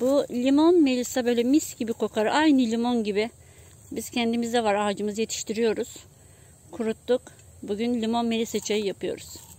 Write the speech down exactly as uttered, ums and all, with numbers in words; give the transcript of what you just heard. Bu limon Melisa, böyle mis gibi kokar. Aynı limon gibi. Biz kendimizde var, ağacımızı yetiştiriyoruz. Kuruttuk. Bugün limon Melisa çayı yapıyoruz.